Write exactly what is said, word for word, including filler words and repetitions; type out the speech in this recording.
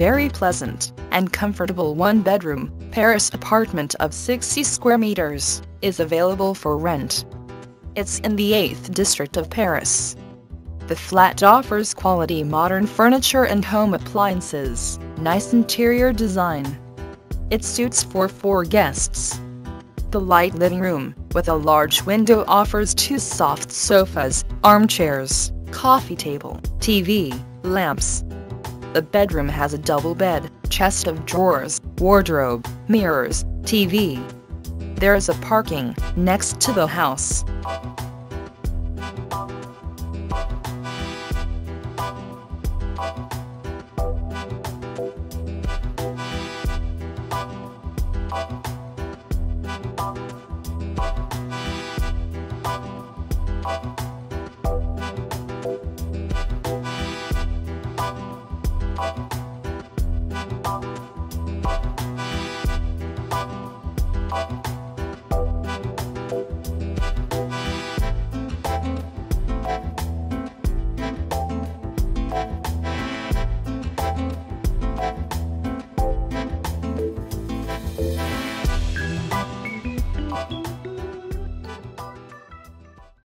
very pleasant and comfortable one-bedroom Paris apartment of sixty square meters is available for rent. It's in the eighth district of Paris. The flat offers quality modern furniture and home appliances, nice interior design. It suits for four guests. The light living room, with a large window, offers two soft sofas, armchairs, coffee table, T V, lamps. The bedroom has a double bed, chest of drawers, wardrobe, mirrors, T V. There is a parking next to the house.